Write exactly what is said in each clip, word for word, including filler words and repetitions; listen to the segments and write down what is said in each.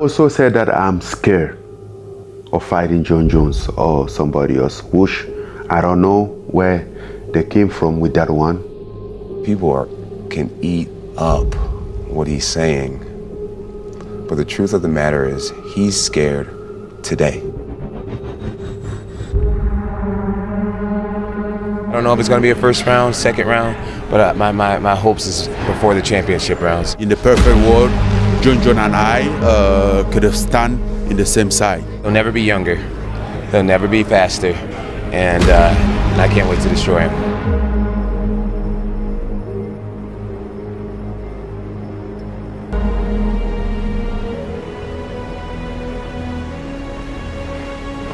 also said that I'm scared of fighting John Jones or somebody else, which I don't know where they came from with that one. People are, can eat up what he's saying, but the truth of the matter is he's scared today. I don't know if it's going to be a first round, second round, but uh, my, my, my hopes is before the championship rounds. In the perfect world, John Jones and I uh, could have stand in the same side. He'll never be younger, he'll never be faster, and, uh, and I can't wait to destroy him.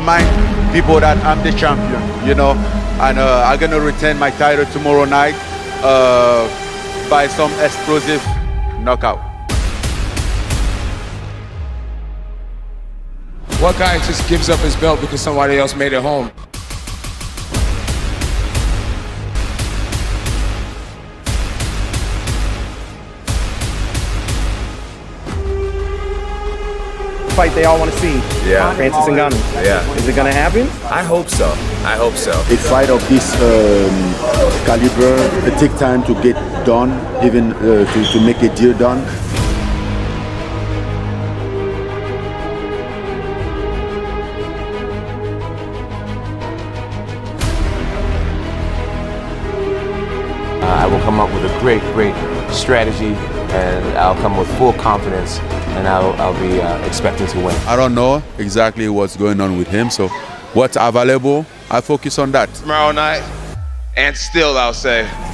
Mind people that I'm the champion, you know, and uh, I'm gonna retain my title tomorrow night uh, by some explosive knockout. What guy just gives up his belt because somebody else made it home? Fight they all want to see. Yeah. Francis Ngannou. Yeah. Is it gonna happen? I hope so. I hope so. A fight of this um, caliber, it takes time to get done, even uh, to, to make a deal done. I will come up with a great, great strategy, and I'll come with full confidence, and I'll, I'll be uh, expecting to win. I don't know exactly what's going on with him, so what's available, I focus on that. Tomorrow night, and still I'll say,